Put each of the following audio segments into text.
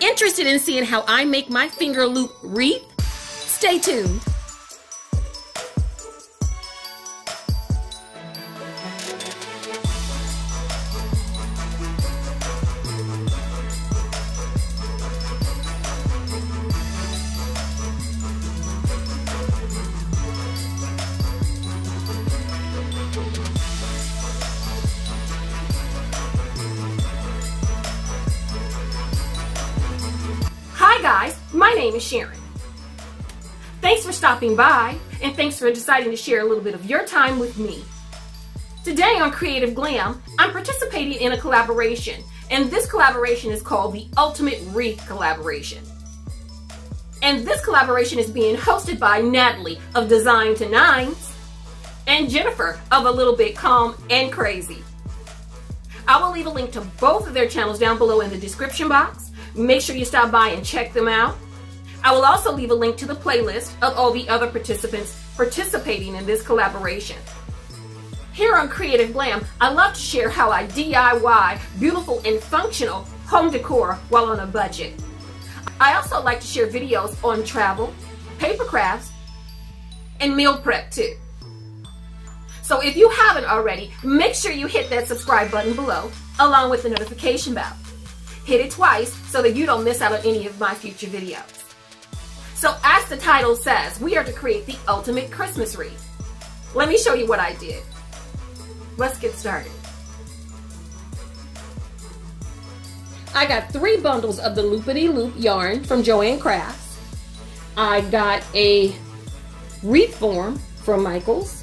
Interested in seeing how I make my finger loop wreath? Stay tuned. My name is Sharon. Thanks for stopping by, and thanks for deciding to share a little bit of your time with me. Today on Creative Glam, I'm participating in a collaboration, and this collaboration is called the Ultimate Wreath Collaboration. And this collaboration is being hosted by Natalie of Design to Nines and Jennifer of A Little Bit Calm and Crazy. I will leave a link to both of their channels down below in the description box. Make sure you stop by and check them out. I will also leave a link to the playlist of all the other participants participating in this collaboration. Here on Creative Glam, I love to share how I DIY beautiful and functional home decor while on a budget. I also like to share videos on travel, paper crafts, and meal prep too. So if you haven't already, make sure you hit that subscribe button below along with the notification bell. Hit it twice so that you don't miss out on any of my future videos. So as the title says, we are to create the ultimate Christmas wreath. Let me show you what I did. Let's get started. I got 3 bundles of the Loopity Loop yarn from Joann Crafts. I got a wreath form from Michaels.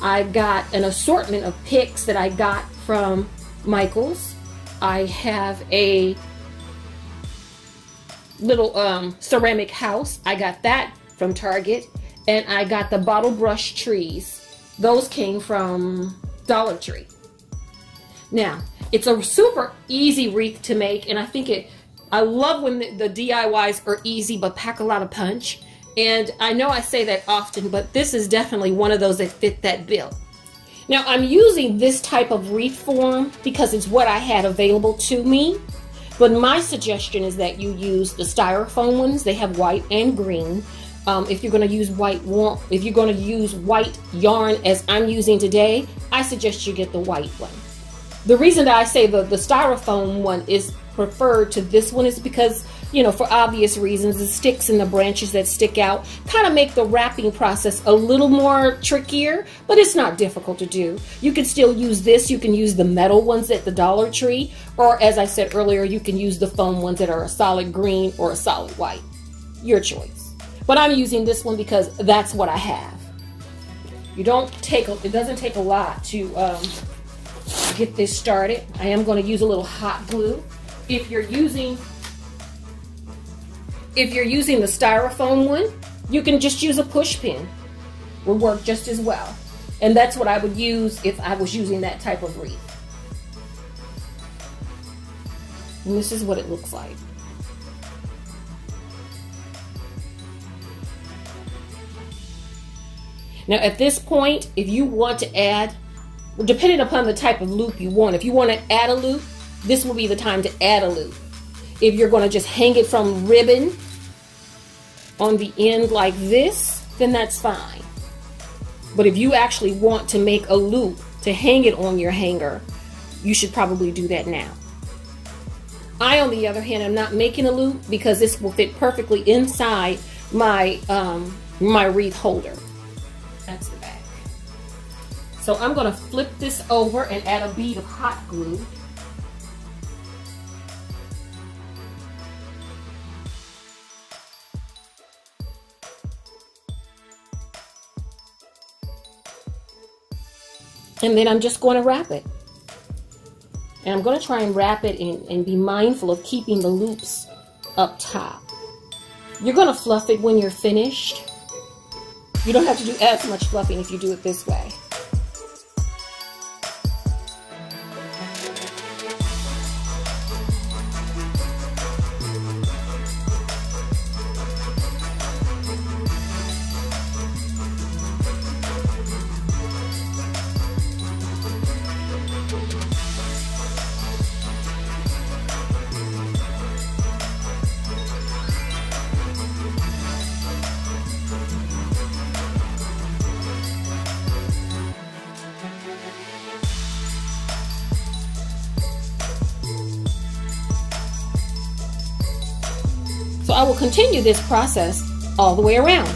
I got an assortment of picks that I got from Michaels. I have a little ceramic house. I got that from Target. And I got the bottle brush trees. Those came from Dollar Tree. Now, it's a super easy wreath to make. And I think I love when the DIYs are easy but pack a lot of punch. And I know I say that often, but this is definitely one of those that fit that bill. Now, I'm using this type of wreath form because it's what I had available to me, but my suggestion is that you use the styrofoam ones. They have white and green. If you're going to use white yarn as I'm using today, I suggest you get the white one. The reason that I say the styrofoam one is preferred to this one is because, you know, for obvious reasons, the sticks and the branches that stick out kind of make the wrapping process a little more trickier, but it's not difficult to do. You can still use this. You can use the metal ones at the Dollar Tree, or as I said earlier, you can use the foam ones that are a solid green or a solid white. Your choice. But I'm using this one because that's what I have. It doesn't take a lot to get this started. I am going to use a little hot glue. If you're using the styrofoam one, you can just use a push pin. It will work just as well. And that's what I would use if I was using that type of wreath. And this is what it looks like. Now at this point, if you want to add, depending upon the type of loop you want, if you want to add a loop, this will be the time to add a loop. If you're going to just hang it from ribbon on the end like this, then that's fine. But if you actually want to make a loop to hang it on your hanger, you should probably do that now. I, on the other hand, am not making a loop because this will fit perfectly inside my, wreath holder. That's the back. So I'm going to flip this over and add a bead of hot glue. And then I'm just going to wrap it. And I'm going to try and wrap it and be mindful of keeping the loops up top. You're going to fluff it when you're finished. You don't have to do as much fluffing if you do it this way. So I will continue this process all the way around.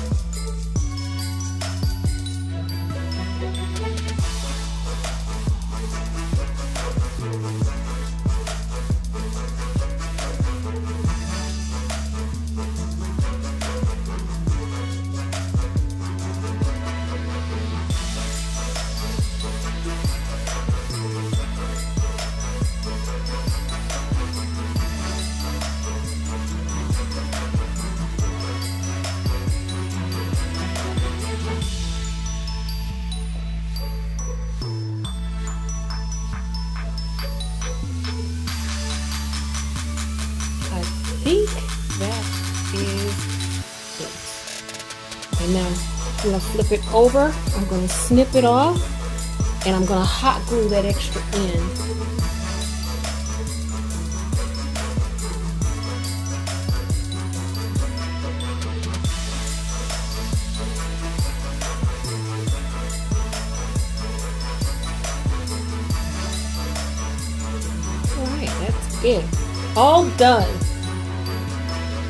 I'm going to flip it over, I'm going to snip it off, and I'm going to hot glue that extra end. Alright, that's it. All done.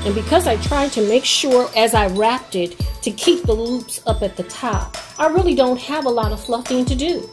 And because I tried to make sure as I wrapped it to keep the loops up at the top, I really don't have a lot of fluffing to do.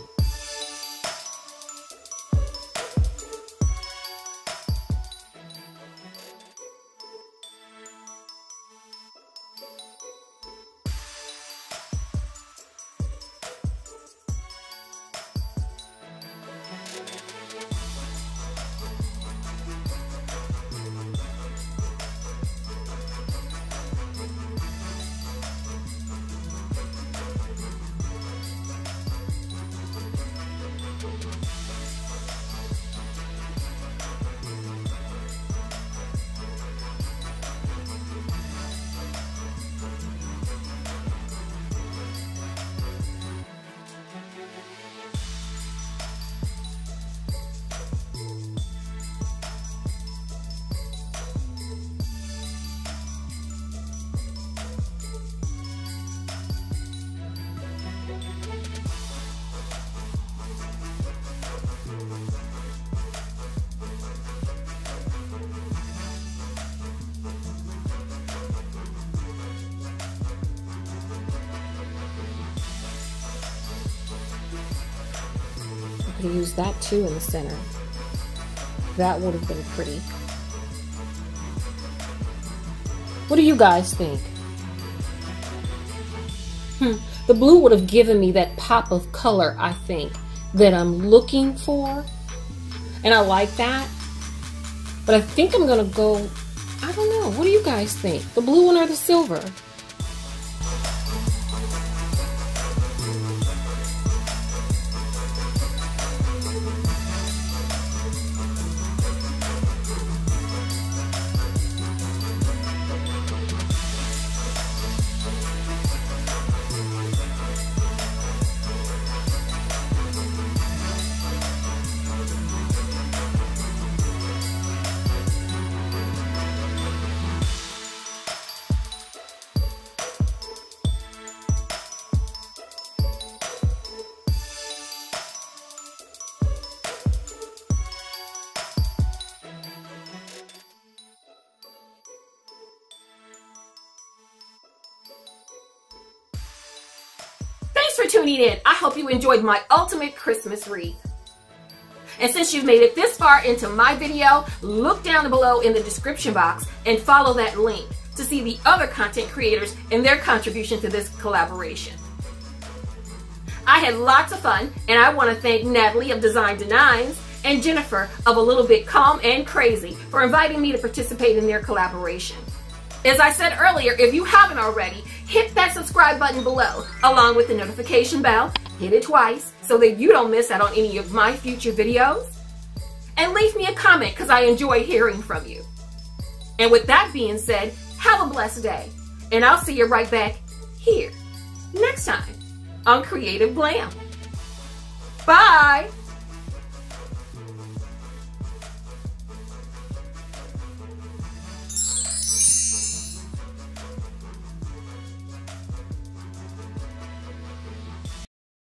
Use that too in the center. That would have been pretty. What do you guys think? The blue would have given me that pop of color, I think, that I'm looking for, and I like that. But I think I'm gonna go, I don't know, what do you guys think? The blue one or the silver? Thanks for tuning in. I hope you enjoyed my ultimate Christmas wreath. And since you've made it this far into my video, look down below in the description box and follow that link to see the other content creators and their contribution to this collaboration. I had lots of fun, and I want to thank Natalie of Design to Nines and Jennifer of A Little Bit Calm and Crazy for inviting me to participate in their collaboration. As I said earlier, if you haven't already, hit that subscribe button below, along with the notification bell. Hit it twice so that you don't miss out on any of my future videos. And leave me a comment, because I enjoy hearing from you. And with that being said, have a blessed day. And I'll see you right back here next time on Creative Glam. Bye!